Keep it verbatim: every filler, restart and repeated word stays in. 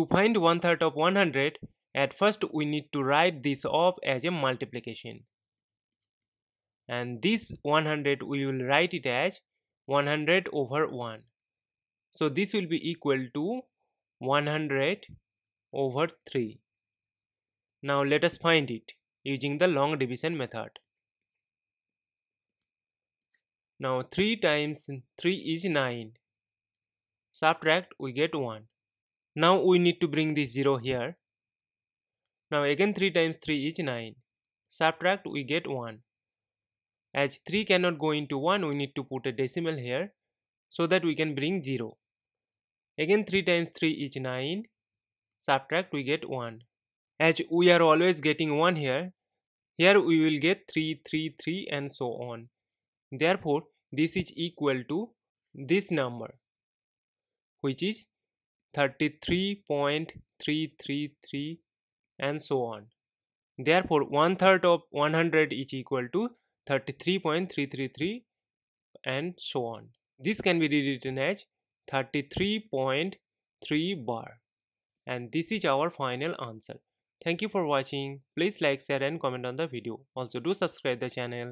To find one third of one hundred, at first we need to write this off as a multiplication. And this one hundred we will write it as one hundred over one. So this will be equal to one hundred over three. Now let us find it using the long division method. Now three times three is nine. Subtract, we get one. Now we need to bring this zero here. Now again three times three is nine. Subtract, we get one. As three cannot go into one, we need to put a decimal here so that we can bring zero. Again three times three is nine. Subtract, we get one. As we are always getting one here, here we will get three, three, three and so on. Therefore, this is equal to this number, which is thirty-three point three three three and so on. Therefore, one third of one hundred is equal to thirty-three point three three three and so on. This can be rewritten as thirty-three point three bar. And this is our final answer. Thank you for watching. Please like, share and comment on the video. Also do subscribe the channel.